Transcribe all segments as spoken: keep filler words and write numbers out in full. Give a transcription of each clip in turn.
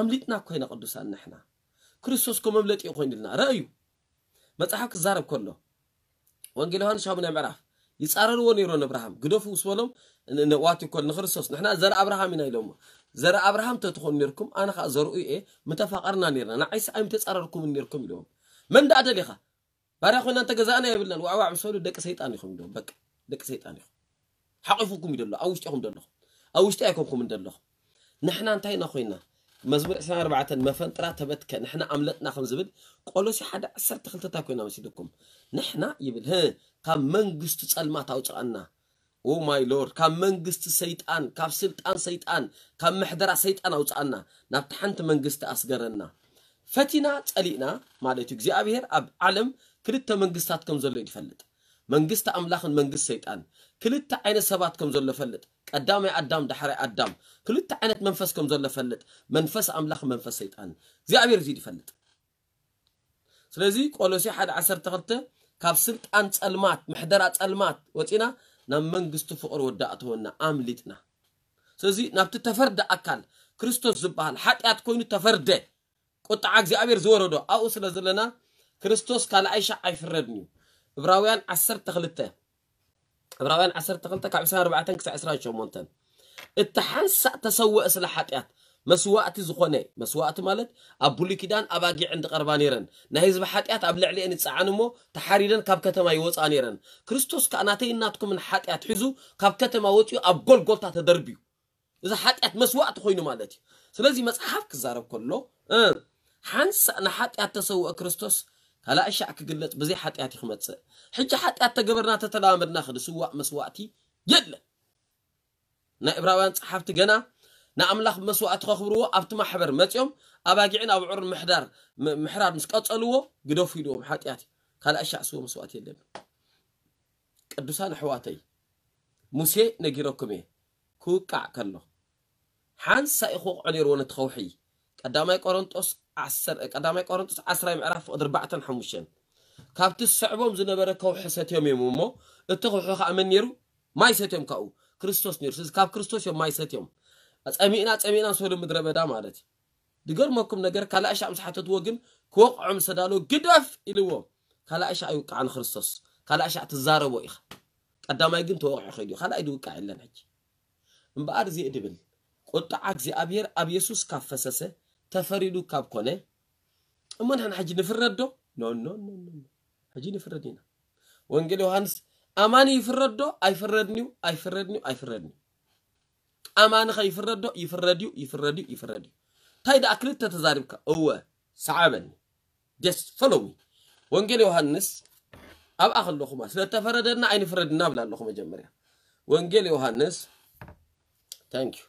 أملتنا كهنا قدوسان نحنا كريستوس كم أملت يقوين لنا رأيو ما تحك الزارب كله وانجيلهان شو بنعمل عارف يسأرون ونيرون إبراهيم قدوا في وصولهم إن وقت يكون كريستوس نحنا زر إبراهيم من هيلهم زر إبراهيم تدخل نيركم أنا خا زروا إيه متفقرنا نيرنا نعيس أيم تسأرونكم نيركم اليوم من دعت ليها بارخونا أنت جزانا يا بلنا وعوا عم يسولوا دك سيد أنيخم اليوم بك دك سيد أنيخم حقفكم يدلله أو يشتاقكم دلله أو يشتاقكم من دلله نحنا انتهينا خوينا مزمور سنة أربعة مفن ترى تبتك نحنا عملتنا خمس بد قالوا شي حدا عسرت خلت تاكونا مسيدكم نحنا يبل ها كم من جست تسأل ما تعوج عنا أو ماي لور كم من جست سيدان كم سلطان سيدان كم محدر سيدان أو عنا نبتحنت من جست أصغرنا فتنا تسألينا ما لا تجزي أبير أب علم كلتا من جستات كم زلوا يفلت من جست أملاخن من جست سيدان كلتا عين سبات كم زلوا فلت قدام قدام دحري قدام كل تعنت منفسكم زل فلت منفس املاخ منفس شيطان زيابير زيد فلت سلازي قولوسي حد عشر تخلت كاب سلطان ጸልማት محدራ ጸልማት ወጪና ናብ መንግስቱ ፍቅር ወዳእተውና አምሊጥና ስለዚ ናብቲ ተፈርደ አካል ክርስቶስ ዝበሃል ኃጢአት ኮይኑ ተፈርደ ቁጣዕ እግዚአብሔር ዝወረዶ አው ስለዘለና ክርስቶስ ካልኣይ ሻዓይ ፍረድኒ ዕብራውያን عشرة إبراهيم عسر تقلتك عسر أربعة كسر عسر شو مونتن التحنس تسوق سلاحات مسوقات زخونة مسوقات مالت أبولي كدان أباقي عند قربانيرن نهيز بحاتيات أبلع لي أن تسعنمو تحريرن كابكة ما يوت أنيرن كريستوس كأناتين ناتكم من حاتيات حزو كابكة ما وتيو أبقول قلتها تدربيو إذا حاتيات مسوقات خوينو مالتي سلازي مسحف كزارب كله أه حنس أنا حاتيات تسوق كريستوس هلا أشياء كقلت بزي حاتياتي خمسة حتى حاتيات تجبرنا تتلامر ناخذ سواء مسواتي يلا نا إبراهيم صحفت جنا نا أملاخ مسوات خبروه أبت ما حبر متيوم أباجعين أبو عر محدار محرار مسكات ألوه قدوا في دوم حاتياتي هلا أشياء سوى مسواتي اللي قدوسان حواتي موسى نجيركمي كوكع كله حنس إخوة عليرون تخوحي قدامي كورنتوس عسر قدامي كورنتوس عسر يمعرف أربعة حموشين كابت السعبهم زنبرة كوحي ستيوم يمومو التقوحي خامن يرو ماي ستيوم كاو كريستوس نيرو سيز كاب كريستوس يوم ماي ستيوم أتأمينا أتأمينا نسولو مدربة دا مالتي دقر ماكم نقر كالا أشع مسحاتو توقن كوقعم سدالو قدف إلوو كالا أشع يوقع عن كريستوس كالا أشع تزارو وإخ قدامي قن توقع خيديو خالا يدوقع إلا نحكي مبقار زي إدبل قطعك زي أبير أب يسوس كافسسه تفريدو كاب كونه أما نحن حجي نفردو نو نو نو نو حجي نفردينا وانجيل يوحنس أماني يفردو أيفردنيو أيفردنيو أيفردنيو أمان خا يفردو يفرديو يفرديو يفرديو تايدا أكلت تتزاربك هو صعبا just follow me وانجيل يوحنس أب أخ اللخمة سلا تفردنا أي نفردنا بلا اللخمة جمريا وانجيل يوحنس thank you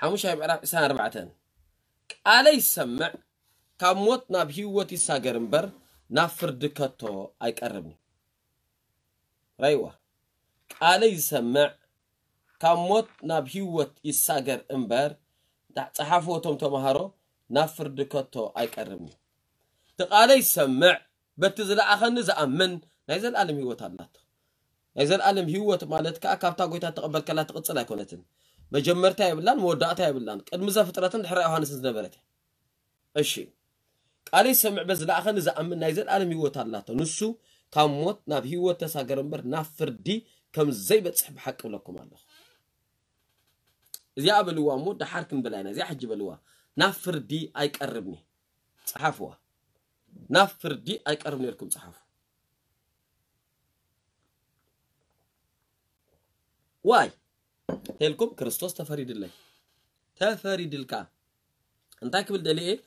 حموشة بعرف سنة أربعة علي سمع كموت نبهيوتي ساجرنبر نفرد كتو أيك أربني رأيوه علي سمع كموت نبهيوتي ساجرنبر تحفو توم تمهارو نفرد كتو أيك أربني تقالي سمع بتزل أخن زأمن نزل علم هيوت هالات نزل علم هيوت مالتك أكابتا قويتها تقبل كلا تقتل أكونتن مجمرتها يبلان مودعتها يبلان قد مزا فطرتن حرق يوحنس زنبرته اشي قال يسمع بز لا خن زامن ناي زل عالم هيوت اللهته نسو كم موت ناب هيوت تساغرنبر نافردي كم زي بصح بحق لكم الله زي ابلوا مو دحركم بلاينا زي حج بلوا نافردي ايقربني صحفوا نافردي ايقربني لكم صحفوا واي هلكم كريستوس تفريد الله تفريد الكا انتك بالدليل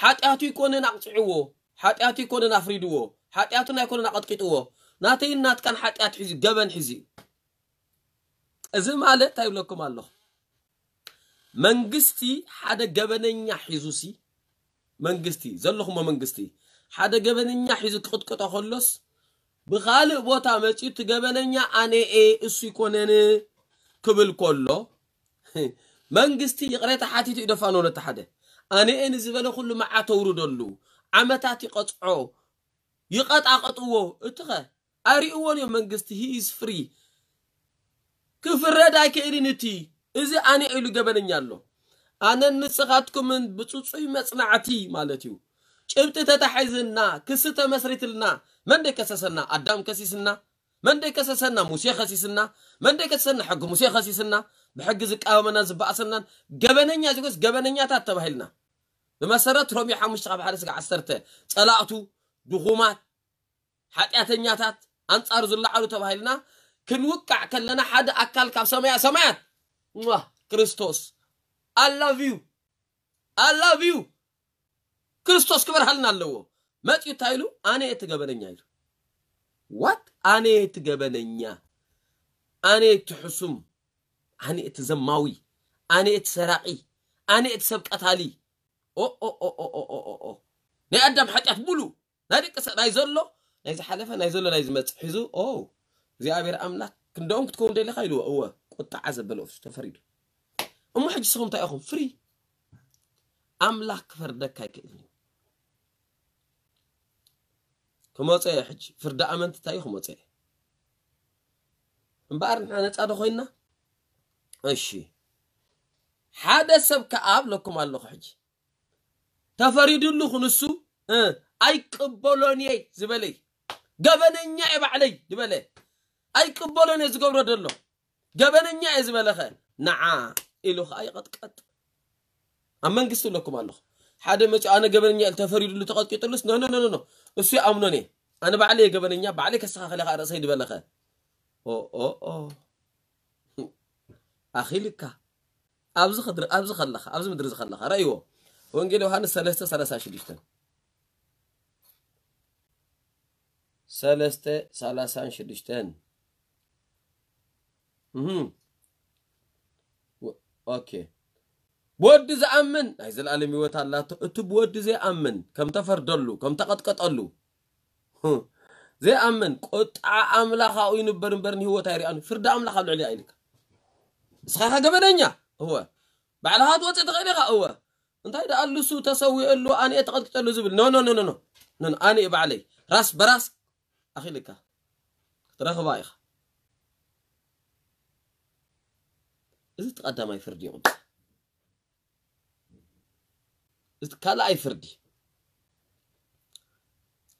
حاتياتو يكون نقطعوه حاتياتو يكون نفريدوه حاتياتنا يكون نقطقطوه ناتي نات كان حاتيات حزي جبن حزي اذا مالت تايب لكم الله منغستي حدا جبننيا حيزوسي منغستي زلخم منغستي حدا جبننيا حيزو تقطقطو خلص بخالق بوتا ماشي تجبننيا اني اي اسو يكونني كبل كله منجستي قريت حاتي تدفنوا لتحده أنا إن زبالة كله مع تورد له عمتاتي قطعه يقطع قطعه اتغى أري أول يوم منجستي هي is free كفر رداك إلينتي إذا أنا إلو جبلني يالله أنا نسخاتكم بتصوي مصنعتي مالتيو. شبت تتحزننا كست مسرتلنا من دك سسنا أدم كسسنا من دك سسنا مسيخ سسنا من دك سسنا حق مسيخ سسنا بحق زك أو منازب بأسنا جبنية جوز جبنية تتبهلنا بمسرات رمي حمش قبل حرسك عسرته طلعتو دخومات حقيقة تات أنت أرز الله على تبهلنا كنوقع كلنا حد أكل كاب سماع سماعت الله كريستوس I love you I love you كريستوس كبر حالنا اللهو ما تيتايلو أنا يتقبلني what أنا يتقبلني أنا يتحسم أنا يتزماوي أنا يتسرعي أنا يتسبق أتالي أو أو أو أو أو أو أو أو نقدم حتى أتبولو ناديك نايزولو نايز حلفة نايزولو نايز متحزو أو زي عبير أملاك كندوم تكون ديلي خايلو أوه قطع عزب بلوفش تفريدو أمو حج سخم تأخذ فري أملاك فردك هيكذني كم أتى حج فرد أمنت تأخذ أتى مبارن أنا تأخذ خوينا إيشي هذا سب كأب لكم الله حج تفريد الله خنسو أه أي كبولوني زبالي جبنا نجيب عليه زبالي أي كبولوني زقبر الله جبنا نجيب زبالي خير نعم إلو خاي قد قد أما نقصوا لكم الله حدا مش أنا قبلني التفريد اللي تقعد كيتلص نو نو نو نو بس يأمنوني أنا بعلي قبلني بعلي كسخة خلي خير سيد بلخه أو أو أو أخي لك أبز خدر أبز خلخ أبز مدرز خلخ رأيوه وانجيل يوحنا سلسة سلسة شليشتن سلسة سلسة شليشتن أمم اوكي بود زامن عايز العالم يوت الله تب بود زي امن كم تفردلو كم تقطقطلو زي امن قطع املاخاو ينبر برني هو تايري ان فرد املاخا لعلي عينك سخا جبدنيا هو بعد هاد وقت تغيرها هو انت هذا قال سو تسوي له انا اتقطقطلو زبل نو نو نو نو نو انا يبع علي راس براس اخي لك ترى خبايخ إذا تقدم أي فردي يوم، إذا كلا أي فردي،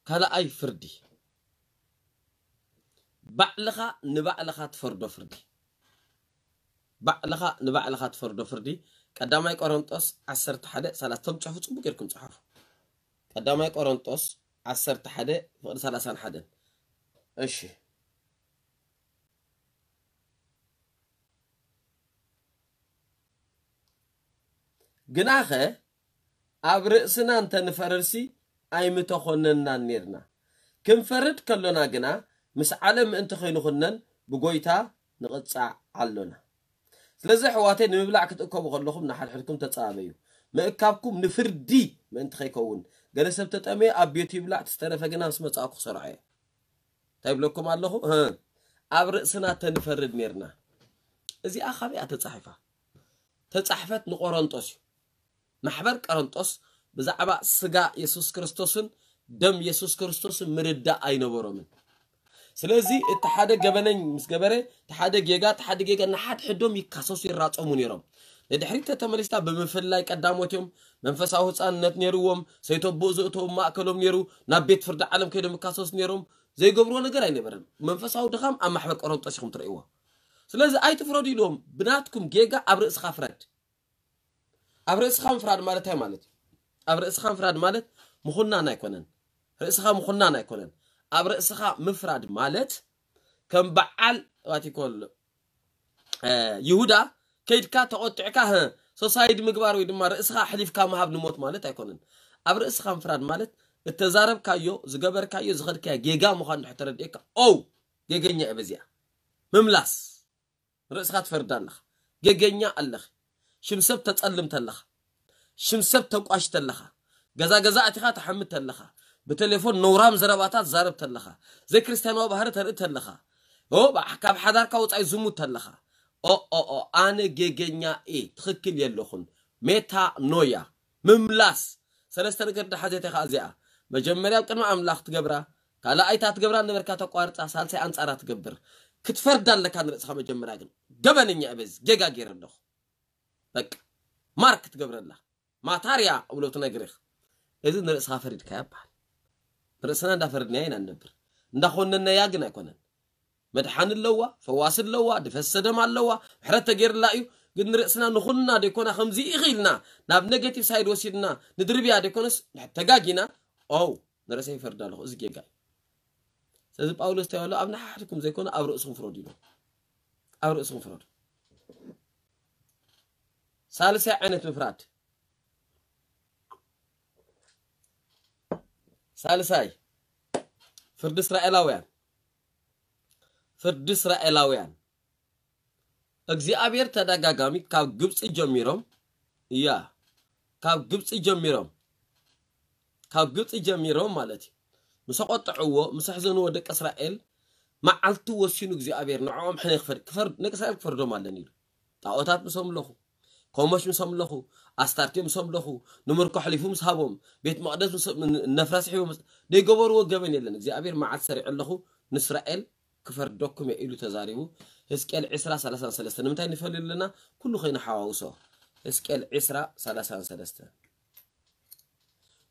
كلا أي فردي، بعلها نبعلها تفرد فردي، بعلها نبعلها تفرد فردي، قدامي كورنتوس عسرت حدا سلاسة تشوفوا شو بكركم تشوفوا، قدامي كورنتوس عسرت حدا فقد سلاسة حدا، إيش جناخه أبرئسنا أنت نفرسي أي متخوننا نيرنا كم فرد كلنا جنا مس علم أنت خينو خنن بقويتها نقطع علنا لازم حواتي نمبلع كتكم وخلكم نحل حلكم تتعاميو ما كابكم نفردي ما أنت خيكون جلس بتتأمي أبيتي بلع تستنفع جنا اسمه تأكل سرعة طيب لكم علهم ها أبرئسنا أنت نفرد نيرنا إذا أخبي أتصحفة تصحفة نقرنتوسي محبر كارنتوس بزعبا سجا يسوس كريستوسن دم يسوس كريستوسن مردا أين برامن. سلازي التحدى جبنان مسجبرة تحدى جيجا تحدى جيجا نحد حدهم يكسوس الرات أمونيرم. لذا حريتها تمليستا بمفللاي قداموتهم منفساهوس أن نتنيروهم سيتوبوزوتهم ما أكلهم نيرو نبيت فرد عالم كده مكسوس نيرهم زي جبرون جراين برد منفساهو دخام أم محبر كارنتوسهم تريوه. سلازي أي تفرادي لهم بناتكم جيجا عبر إسخافرد. أبرئس خام فراد مالت هاي مالت أبرئس خام فراد مالت مخنا نايكونن رئس خام مخنا نايكونن أبرئس خام مفراد مالت كم بعال واتي كل يهودا كيد كا تقطع كه سوسايد مقبار ويدم رئس خا حليف كام هاب نموت مالت هايكونن أبرئس خام فراد مالت التزارب كايو زجبر كايو زغر كا جيجا مخان حترد إيكا أو جيجنيا أبزيا مملاس رئس خات فردان لخ جيجنيا اللخ شمسب تتألم تلخ شمسب توقعش تلخ جزا جزا أتخا تحمل تلخ بتليفون نورام زرباتات زارب تلخ زي كريستيانو بهر ترى تلخ هو بحكاب حذر كوت أي زمو تلخ أو أو أو أنا جيجنيا إيه تخكل يلخون ميتا نويا مملاس سلست نقدر حاجة خازية مجمرة كنا عملاخ تجبرة كلا أي تجبرة نبركات قارت أسهل سأنت أرات تجبر كتفرد لك عن رأسها مجمرة جبني يا بس جيجا جيرندخ لك مارك تقبر الله ما تاريا ولو تنقريخ إذا نرأسها فريد كابحل نرأسنا دا فريد نعين النبر ندخلنا نياقنا يكونن مدحان اللوة فواصل اللوة دفس دمع اللوة حرتة غير لايو قد نرأسنا نخلنا دا يكون خمزي إغيلنا ناب نيجاتيف سايد وسيدنا ندربيا دا يكونس حتى قاقينا أو نرأسها فردا لخو إزجي قاي سيزب أولوس تيوالو أبنا حدكم زي يكون أو رأسهم فرودينو أو رأسهم فرود سالسة عينة مفراد سالساي فرد إسرائيلاويان فرد إسرائيلاويان أجزي أبير تداغاغامي كاب جبس إجاميرم يا كاب جبس إجاميرم كاب جبس إجاميرم مالتي مساقط عوو مساحزن ودك إسرائيل ما عالتو وسينو أجزي أبير نعوام حنيخ فرد كفرد نكسائل كفردو مالنير تعوتات مسام لخو كوماش مسام لخو أستارتي مسام لخو نمر كحليفو مسحابهم بيت مقدس مس من نفرس حيو مس ده جبر وجبن يلا نزي أبير مع السريع لخو نسرائيل كفر دكم يقولوا تزاريبو إسكال عسرة سلاسة سلاسة نمتى نفعل لنا كله خينا حواوسه إسكال عسرة سلاسة سلاسة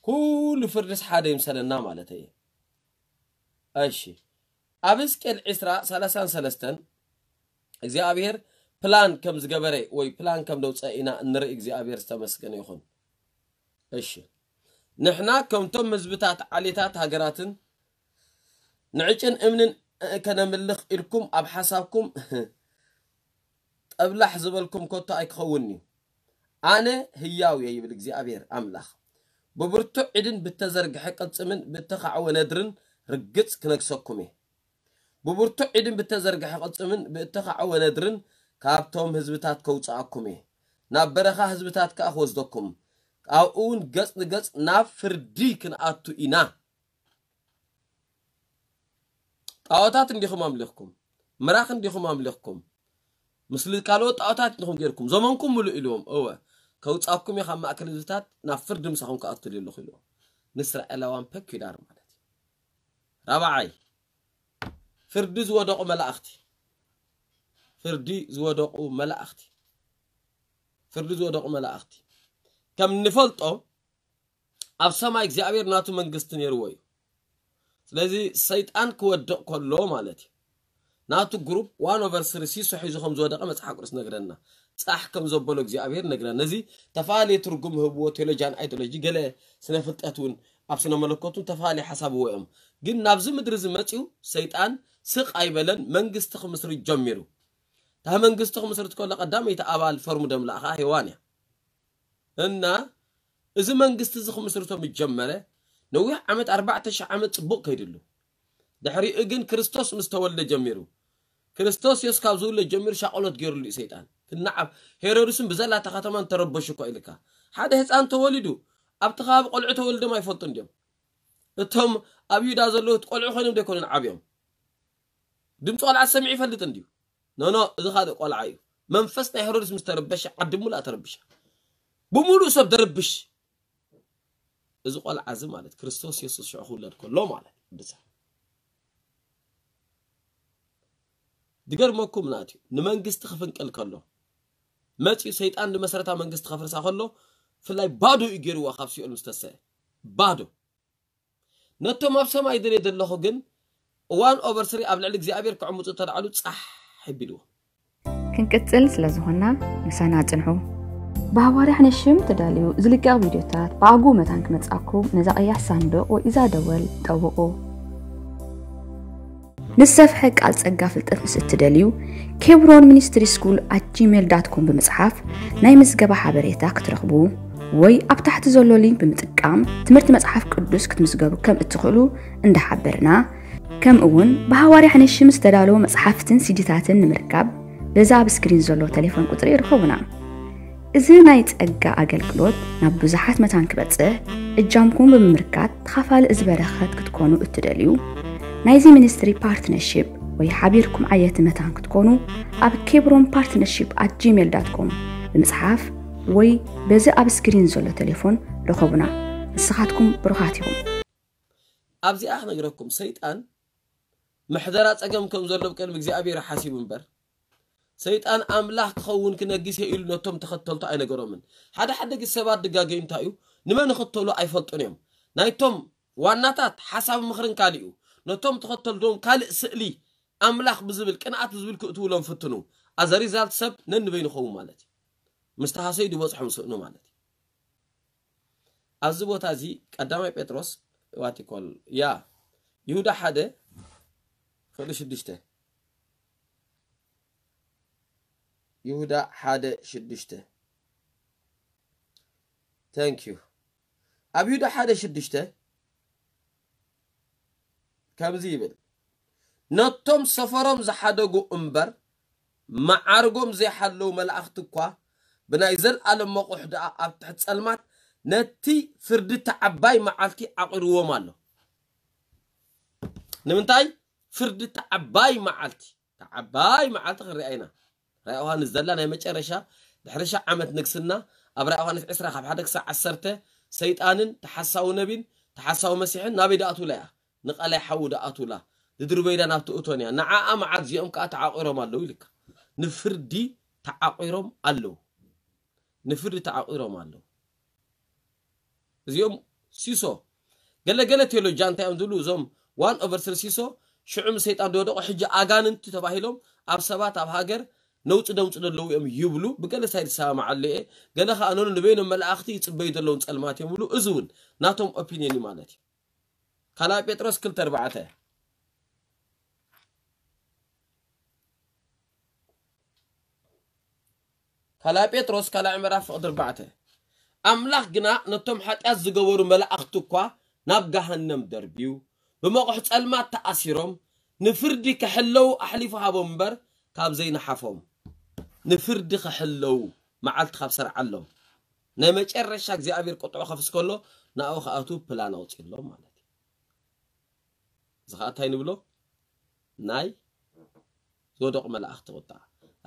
كل فرس حدا يمسل النام على تي أشي أبسكال عسرة سلاسة سلاسة زي أبير بلان كم زجبري وي بلان كم لو تسأينا نرى إجزي أبير استمسكن يخون إيش نحنا كم تم زبطات عليتات هجراتن نعيشن إمن كنا ملخ إلكم أبحسابكم قبل حزبلكم كوتا يخونني أنا هياوي هي بالإجزي أبير أملخ ببرتو عدن بالتزرق حق تسمن بالتخع وندرن رجت كنكسكمي ببرتو عدن بالتزرق حق تسمن بالتخع وندرن كابتم هزبتات كوتس عكمي نابرخا هزبتات كأخوز دكم أون قص نقص نافردي كن أتو إنا أوتات نديخو مملككم مراخ نديخو مملككم مثل كالوت أوتات نخم غيركم زمانكم ملو إلهم أوه كوتس عكم يا خم أكل هزبتات نافرد مسخهم كأتو للو خلو نسرع إلوان بكي دار مالتي ربعي فردز ودق ملاختي فردي زودقو ملا أختي فردي زودقو ملا أختي كم نفلتو أفسما إكزابير ناتو من قستني روي لذي سيطان كودق كله مالتي ناتو جروب وانو فرسرسي سحيزو خم زودقا متحق رس نقرنا صح كم زبلو إكزابير نقرنا زي تفاعلي ترقم هبو تيلجان أي تلجي قلي سنفلت أتون أبسنا ملكوتون تفاعلي حساب وقم قلنا نابزم درزمتيو سيطان سق أي بلن من قستخ مصري جميرو تا منغستو مسرت كل قدام يتابال فرمو دم لا حيوانيا ان اذا منغست زخ مسرتو مجمره نويح عمت أربعة عشر عمت صبق كيدلو دحري اغن كريستوس مستولد جميرو كريستوس يسكاب زول جمير شاقلوت غيرلو شيطان كنعب هيرودسن بزلا تختمن تربشكو الكا حدا حصان تولدو ابتخاب قلعو تولد ما يفطن دم اتم ابي دا زلوت قلعو خنم ديكونن عبيهم دمصو على السمعي فلتن ديو نو نو إذا هذا قال عيو منفس نهرولس مستربش عدمو لا تربش بمولو سب دربش إذا قال عزم على كريستوس يسوع شعور لنا كلهم على بس دقر ما كم ناتي نمن قست خفنك الكلام ما تيجي سيدان لمسرتها من قست خفر سأخله فلا بعده يجروا خبسي المستساء بعده نتو ما بسمع يدري يدل له جن وان أوفر سري قبل عليك زي أبيك عمود تطلع صح حبيلو كنكتسل سلازونا نسانا تنحو باواري حنشم تداليو زلقاق فيديوتات باقو متانك متساكو نزا ايح ساندو و إزا دول طوقو نساف حق عالس اقافل تقنس التداليو كيبرون منستري سكول اتجيميل دات كوم بمسحاف نايمز قبا حابريتاك ترغبو وي ابتحت زولو لينك بمتقام تمرت مسحاف قدوس كتمسقابو كم اتخلو انده حبرنا كم أون بهواري حنشم استدالو مصحافتن سيديتاتن نمركب لزا بسكرين زولو تليفون قطري رخونا إذن نايت أقا أقل كلوت نبو زحات متانك بتسه الجامكم بممركات تخافال إزبارخات كتكونو اتداليو نايزي منستري بارتنرشيب ويحابيركم عيات متانك تكونو أب كيبرون بارتنرشيب at جيميل دات كوم بمصحاف وي بزا بسكرين زولو تليفون رخونا نسخاتكم برخاتكم أبزي أحنا نقرأكم سيد أن محضرات أجمعكم زلوا بكلم إجزاء بير حاسب منبر سيدان أملاح تخون كنا جيسه إلو نتم تختلط أين جرامن هذا حد جيس سبعة دقائق إنتايو نما نختلو أيفل تنيم نايتم وناتات حسب مخرن كاليو نتم تختلطون كال سئلي أملاح بزبل كنا أتبزبل كقتولهم فتنو أزاري زال سب ننبين خوم مالتي مستحسي دوبص حمسونو مالتي أزبو تازي قدامي بيتروس واتي كول يا يهودا حدا خلش الدشته يهودا حدا شدشته thank you أب يهودا حدا شدشته كابزيبل نطم سفرهم زحدقو أمبر معارقهم زي حلو ملأختكوا بنايزل ألم مقوحدة أب تحت سلمات نتي فرد تعباي معالتي أقروا مالو نمنتاي فرد تعباي معالتي تعباي معالتي غير رأينا رأيوها نزلنا نعمل شرشة دحرشة عمت نقصنا أبرأوها نفعسرها خب حدك ساعة سرته سيد آنن تحسوا نبين تحسوا مسيحين نبي دقتوا لها نقل يحو دقتوا لها تدربي لنا بتقتوني نعاء مع عزيهم كأتعاقرهم الله لك نفردي تعاقرهم الله نفردي تعاقرهم الله زيهم سيسو قال قال تيلو جانتي أمدلو زم وان أفرسل سيسو شعم سيد آن دودو حجة آغانن تتباهلهم أبسابات أبهاجر نوت نوت نلو يم يبلو بقال سايد سامع عليه قال خا أنون بينهم ملاختي تبيد اللون سلمات يملو أزون ناتهم أبيني مالتي خلا بيترس كل تربعته خلا بيترس خلا عمره في أربعته أملاخ جنا نتهم حتى الزجور ملاختو كوا نبقى هنم دربيو بمقعد سلمات تأسيرهم نفردي كحلو أحلفها بمبر كاب زين حفهم نفرد خحلو معلت خبصر علو نمج الرشاك زي أبير قطع خفص كله نأو خأتو بلان أو تكلو مالتي زخات هاي نبلو ناي زودق ملا أخت قطع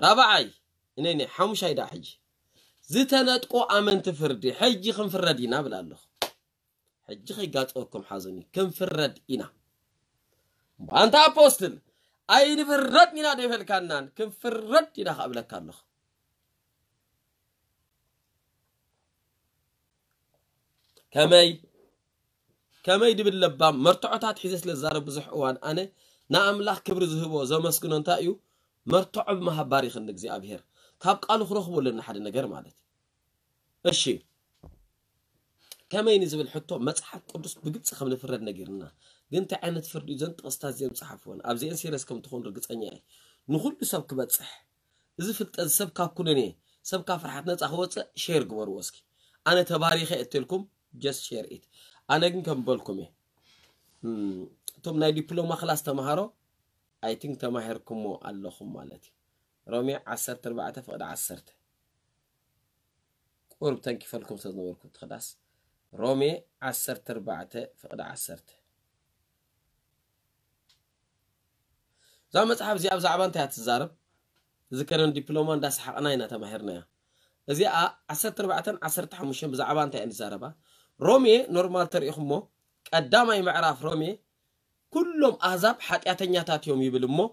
ربعي إنني حمش هيدا حجي زتنات قو أمن تفردي حجي خم فردينا بلا الله حجي خيقات أوكم حازني كم فردينا أنت أبوستل أين فردني نادي في الكنان كم فردني نخ قبل كنخ كماي كماي دب اللبام مرتعتات حيزس للزارب بزحوان أنا نعم له كبر زهبو زو مسكن انتايو مرتعب ما هباري خندق زي أبهر كاب قالوا خروخ ولا نحد نجر مالت الشي كماي نزب الحطو مسحة قدس بجبس خمن فرد نجرنا أنت عانت فردي زنت أستاذ صحفون أبزي أنسي راسكم تخون رقص عنياي نقول بسبك بتصح إذا فلت سبكا كلني سبكا فرحتنا تأخوت شير جوار واسكي أنا تباري خيت لكم جس شير إيت أنا جن كم بالكم إيه توم ناي دبلوما خلاص تمهرو I think تمهركم و الله خم مالتي رامي عسرت ربعته فقد عسرت قرب تنكفي لكم تدوركم خلاص رامي عسرت ربعته فقد عسرت زعم تصحاب زي أبز عبان تحت الزارب ذكرنا دبلومان ده صح أنا هنا تمهرنا زي أ عشرة ربعتين عشرة حمشين بز عبان تحت الزاربة رومي نورمال تريخمه قدامي معرف رومي كلهم أحزاب حتى أتنياتات يوم يبلمو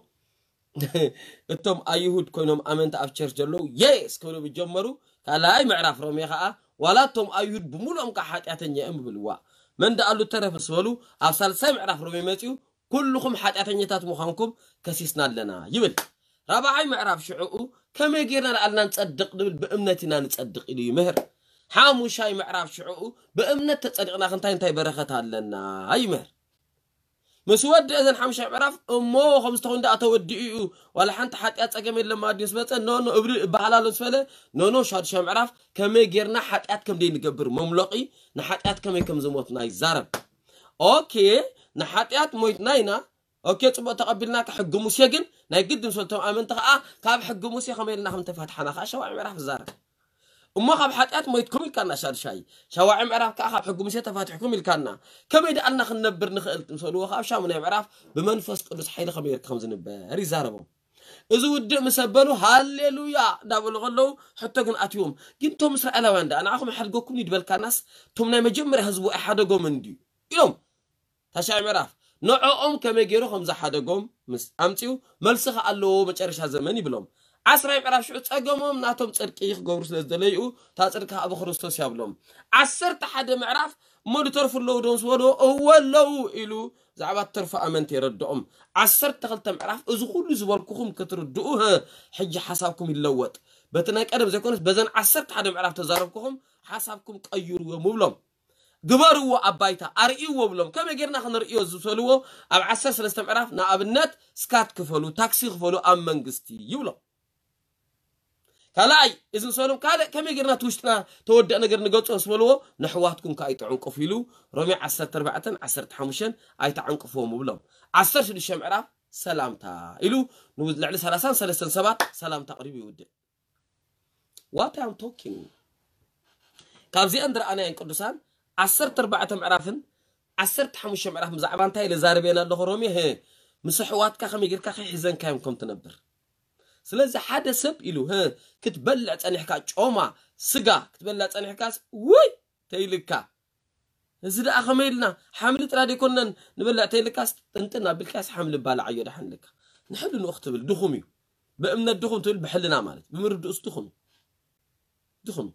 التوم أيهود كونهم أمنت أفتشر جلو يس كونوا بيجمروا كلا أي معرف رومي خاء ولا توم أيهود بمولهم كحتى أتنياتهم بالوا من ده قالوا ترى فسولو أفصل سام معرف رومي ماتيو كلكم حتى تنيتات مخانكم كسيسنا لنا يبل ربعي معرف شعوه كما يجينا لألنا نتصدق بأمنتنا نتصدق إلي مهر حامو شاي معرف شعوه بأمنت تصدقنا خنتين تاي برختها لنا أي مهر مسود إذن حامو شاي معرف أمو خمستون دا أتودئيه ولا حنت حتى أتأكمل لما أديس بس نو نو أبري بحلال وسفله نو نو شاد شاي معرف كما يجينا حتى أتكم دين نقبر مملقي نحتى أتكم يكم زموتنا يزارب أوكي نحاتيات مويت ناينا اوكي تبقى تقبلناك حق موسيا جن نايقدم سلطان امنت اه كاب حق موسيا خميلنا خمت فتحنا خا شواعي معرف زار اما خاب حاتيات مويت كومي كانا شاد شاي شواعي معرف كا خاب حق موسيا تفاتحكم الكانا كما يدقلنا خنبر نخلت نسولو خاب شامنا معرف بمنفس قدس حيل خمير خمز نبار يزاربو إذا ودي مسبلو هاللويا دابل غلو حتى كن اتيوم جنتهم اسرائيلاوان دا انا عاكم حدقوكم يدبل كاناس تومنا مجمر هزبو احدقو من دي يوم تشاعي معرف نوعهم كما يجيرو خمزة حدقهم مس أمتيو ملسخة اللو مجارش هزماني بلوم عسرى براشوت أجمعهم ناتهم صرك إيخ جورس للدليل تاترك أبو خرستوس يابلهم عسرت حد معرف مول ترف اللو دونس ولو أول لو إلو زعبت ترف أمنتي ردهم عسرت خلت معرف أزغول زوالكم كتردوها حج حسابكم اللوت بتناك أنا بزكونس بزن عسرت حد معرف تزاربكم حسابكم تأيور ومبلم دبروا أبايته أرئوا بلهم كم يجرنا خنرئوا زوالوا أب عسرت لستم معرف نأبنت سكات كفلو تاكسي كفلو أم منجستي يبلهم كلاي إذا سولم كذا كم يقرنا توشنا تود أنا قرنا قط أسملوه نحواتكم كأيت عنق فيلو رمي عسر تربعة عسر تحمشن أيت عنق فهم مبلم عسر شو الشمع راب سلامته إلو نود لعلي سلسان سلسان سبات سلامته قريب يودي what I'm talking كابزي أندر أنا إن كردسان عسر تربعة معرفن عسر تحمشن معرف مزعبان تاي لزاربين الله رمي هه مسحوات كخم يقر كخي حزن كم كم تنبر سلزة حدا سب إلو ها كتبلعت أنا حكاش أوما سجا كتبلعت أنا حكاش وي تيلكا نزيد أخميلنا حملة رادي كنا نبلع تيلكاس تنتنا بالكاس حمل بالع عيدا حنلك نحل نوقت بالدخمي بأمن الدخم تقول بحلنا مالت بمرد أس دخمي دخمي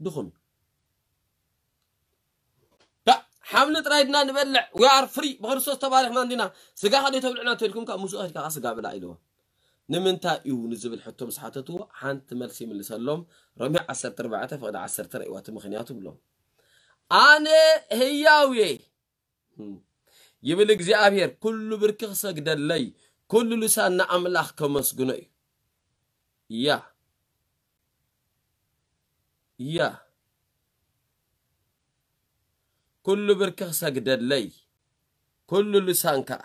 دخمي حملة رايدنا نبلع ويعرف فري بخرصوص تبارك ما عندنا سقاها دي تبلعنا تلكم كمسؤول كا سقا بلا إلوه نمنتا يو نزبل حطهم صحاتتو حانت مرسي من اللي سلم رمي عسرت ربعته فقد عسرت رئوات مخنياتو بلهم أنا هياوي يبلغ زي أبير كل بركخصة قدر لي كل لسان أملاخ كمسقني يا يا كل بركخ قدر لي كل لسان كأ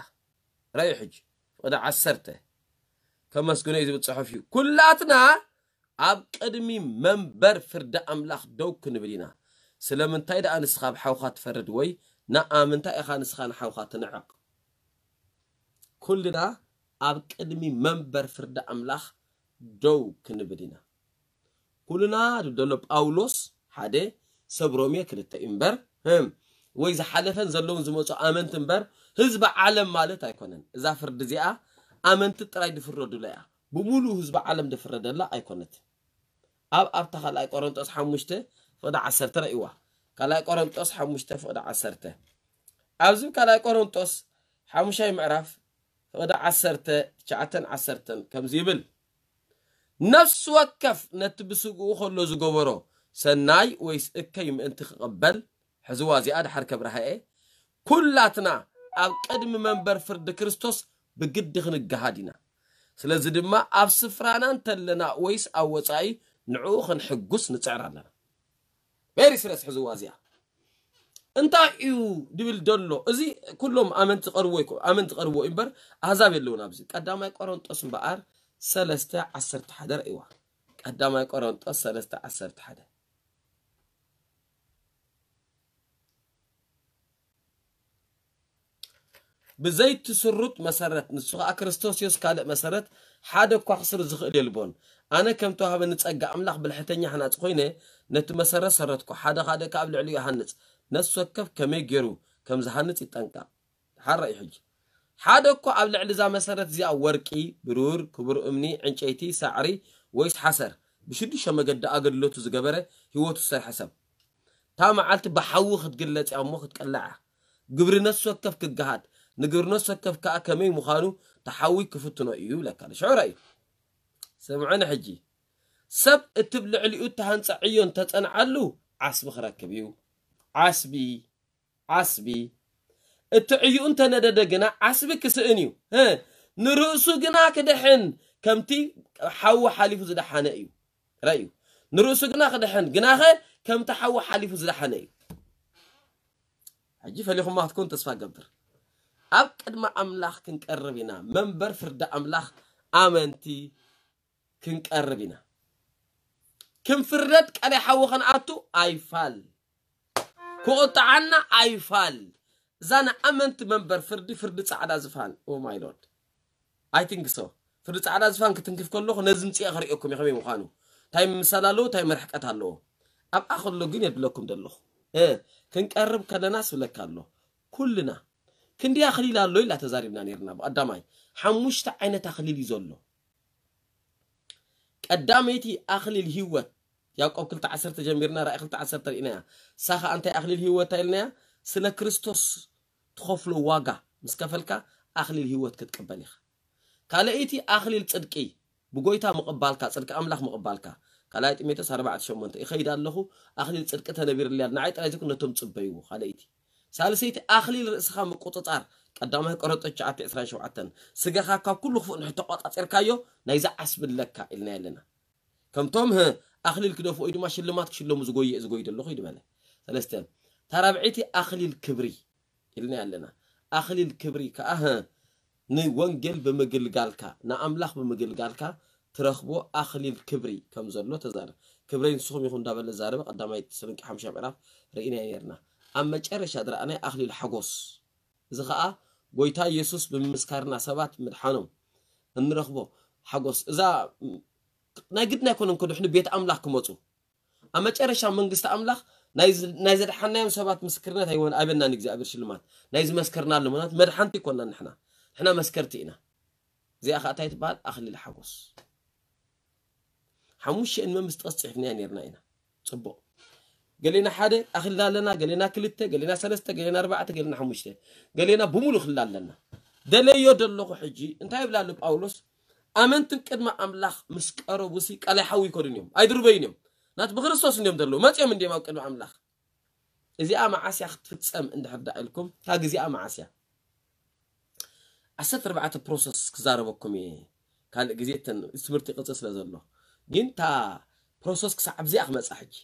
رايحج ودا عسرته كما سكوني زي بتصحفيو كلاتنا عب قدمي منبر فرد أملاخ دوك نبلينا سلامن تايدا أنسخاب حوخات فرد وي نآمن تايدا أنسخان حوخات نعق كلنا عب قدمي منبر فرد أملاخ دوك نبلينا كلنا دولب أولوس حدي سبروميا كلتا إمبر هم وإذا حلفن زلون زموت آمنت بر حزب عالم مالت أيكونن إذا فرد زيا آمنت تراي دفرد ولا بمولو حزب عالم دفرد لا أيكونت أب أب تخلق أيكونت أصحاب مشته فدا عسرت رأيوه كلا أيكونت أصحاب مشته فدا عسرته أبزم كلا أيكونت أص حمشي معرف فدا عسرته شعتن عسرتن كم زيبل نفس وكف نتبسق وخلص جوبره سناي ويس كيم أنت قبل حزوازي أنا حركب رحائي كلاتنا أب قدم منبر فرد كريستوس بقد خنق جهادنا سلازد ما أب سفرانا تلنا ويس أو وطعي نعوخ نحقوس نتعرانا بيري سلاس حزوازي انتا ايو دبل دولو ازي كلهم آمنت قرويكو آمنت قروو إمبر أهزابي اللونا بزي قداما يقرون تقسم بقار سلستا عسر تحدر ايوا قداما يقرون تقسم سلستا عسر تحدر بزيت تسرط مسرت نسخة كريستوس يسكال مسرت حادق كحصر زخيل يلبون أنا كم توها بنتسقى أملاح بالحتني حنات خوينه نت مسرت سرتكو حادق هذا قبل عليه هنت نسخة كف كم يجرو كم زهنت يتنقى حر يحج حادق قبل عليه زم مسرت زي أوركي برور كبر أمني عنشيتي سعري ويس حسر بشدي شما قد أقدر لوتو زجبره هو تسر حسب تام علت بحوخت قلت أو مخت قلعة جبر نسخة كف كجهاد نقرنا سكف كأكمي مخانو تحوي كفتنا إيو لك على شعور أي سمعنا حجي سب تبلع ليو تهنس عيون تتنعلو عصب خركبيو عصبي عصبي التعيون تنددقنا عصب كسئنيو ها نرؤسو قنا كدحن كمتي حو حاليفو زدحانا إيو رأيو نرؤسو قنا كدحن قناخي كم تحو حاليفو زدحانا إيو عجيب هليخو ما هتكون تسفى قبدر أب كدما أملاخ كنقربنا منبر فرد أملاخ آمنتي كنقربنا كم فرد كالي حوخن آتو أيفال كوغطا عنا أيفال زانا أمنت منبر فردي فرد سعادة زفان oh my lord I think so فرد سعادة زفان كتنكف كلوخ نزمتي أغرئكم يا خمي مخانو تايم مسالالو تايم رحكتالو أب أخذ لوغين يدلوكم دلوخ إيه كنقرب كالناس ولكالو كلنا كندي أخلي لا لوي لا تزاربنا نيرنا بقدامي حمشت عين تخليل زلو قداميتي اخليل هوت يعقوب كلتا عشرة تجميرنا را اخلتا عشرة لنا ساخه انت اخليل هوت لنا سلا كريستوس تخفلو واغا مسكفلكا اخليل هوت كتقبليخ كالئتي اخليل صدقي بغويتا مقبالكا صدق املاح مقبالكا كالئتي ميتس أربعة وأربعين يخيد الله اخليل صدق تنبير ليال نعيت عليك نتم صبيو خالئتي سالسيت اخليل راسخا مقططار قدامه قرطچ عت عشرة وسبعة سغاخا كا كل خفن حتقاطصركايو نايز عسبلك النا لنا كمتم اخليل كدفو ايد ما شلمات شلمو زغوي زغوي دلو خيد بالا ثلاثه ترابعتي اخليل كبري النا لنا اخليل كبري كاه ني وانجل بمغلغالكا نا املاح بمغلغالكا ترخبو اخليل كبري كم زلو تزار كبرين سخم يخون دابل زارب قدامه تسرنك حمشا عراف رينا يرنا اما چرشا درا انا اخليل حغوس زخا ويتا يسوس بمسكارنا سبات مدحانهم نرخبو حقوس اذا ناقدنا يكون نكون نحن بيت املاح كموتو اما تشرشا منغست املاح نايز نايز دحنا سبات مسكرنا تايون ابنا نغزابر شلمات نايز مسكرنا لمنات مدحنتي كنا نحن احنا مسكرتينا زي اخا تايت بعد اخلي الحقوس حموش ان ما مستقصحنا نيرناينا صبو قالينا حدا اخلال لنا قالينا كلته قالينا ثلاثه قالينا اربعه قالينا خمسه قالينا بمولو خلال لنا دليو دلخو حجي انت يبلال باولوس امنت قدما املاح مسقرو وسي قال حوي كودنيوم ايدربينيوم نات بخريستوس انديم دلو ماتيم انديم قدما املاح ازي اما عاسيا تفصم عند حدا لكم تا غزي اما عاسيا عشرة اربعه بروسس كزاربكم قال غزيتن سمرتي قصص لازلو جين تا بروسس كصعب زي اخ مصحجي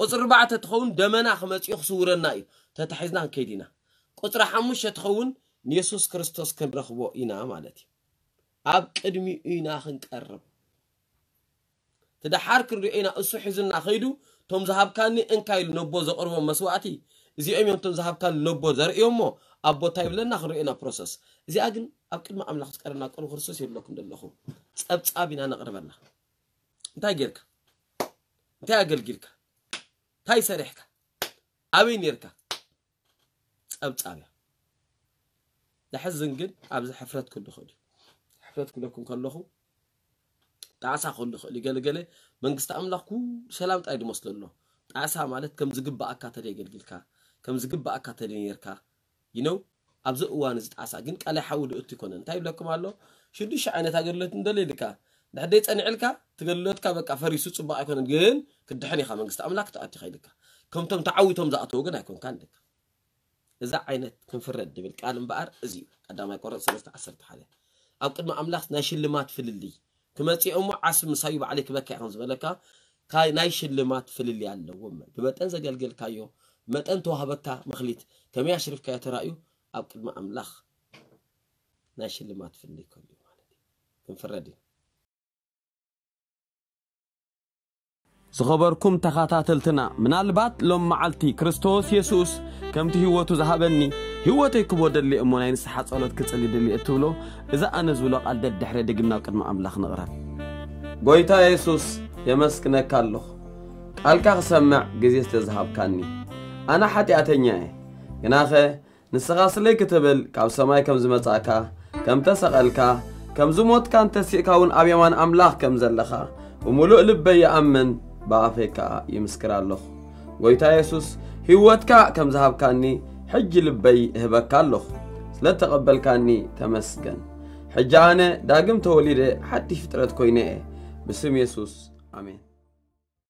قطر أربعة تخون دمنا خمس يخسورنا أي تتحزنا كيدنا قطر حمشة تخون يسوع كريستوس كن رخبو إنا مالتي عب قدمي إنا خنك قرب تدحار كن رئينا أسو حزنا خيدو توم زهاب كاني إنكايل نبو زقربو مسواتي زي أميوم توم زهاب كان نبو زر يومو أبو تايب لنا خن رئينا بروسس زي أجن أب كلمة أملاخت كرنا كن خرسوس يبلكم دلخو تساب تسابينا نقربنا انتا جيرك انتا أقل جيرك تاي سرحك أبي نيرك أب تابع لحزن جد أبز حفرات كل خلي حفرات كلكم كلخو تعسى خل خلي قال قال من قست أملاكو سلام تأيد مسلنا تعسى مالت كم زجب أكتر يقل قلك كم زجب أكتر ينيرك ينو أبز أوان زت عسى جنك على حاول أتكونن تاي لكم على شدوا شعنة تقولت ندللك لحديت أنا علك تقولت كابك أفريسوت صباح يكون جن كدحني خامن قست أملاك تأتي خيلك كم تم تعويتهم زعتو جنا يكون كانك إذا عينت كم فرد بالكلام بقر زي قدام يقرأ سلسلة عسرت حاله أو قد ما أملاك ناشل لمات في اللي كم تي أم عسم صايب عليك بكى عن زملك كاي ناشل لمات في اللي على وما بمت أنزل جل جل كايو مت أنت وهبتها مخليت كم يعشرف كاي ترايو أو قد ما أملاك ناشل لمات في اللي كم كم فردي سخبركم تخاتاتلتنا من البات لما معلتي كريستوس يسوس كمتي هوتو زهبني هوتي كبود اللي امونين صحات صلات كتسلي دلي اتولو اذا انا زولق على الدحره دقمنا قدام املاح نغرا غويتا يسوس يمسكنا كالو قالك اسمع غزي استذهب كاني انا حتياتني غناخه نسغاس لي كتبل كاب سماي كم زمصاكا كم تسقلكا كم زموت كان تسيكاون ابيمان املاح كم زلخا وملؤ لبي يامن بافيكا يمسكر الله غويتا يسوس هوتكا كم ذهبكاني حج لبي هبكا الله لا تقبلكاني تمسكن حجانا داقم توليد حتى فترة كوينه باسم يسوس امين.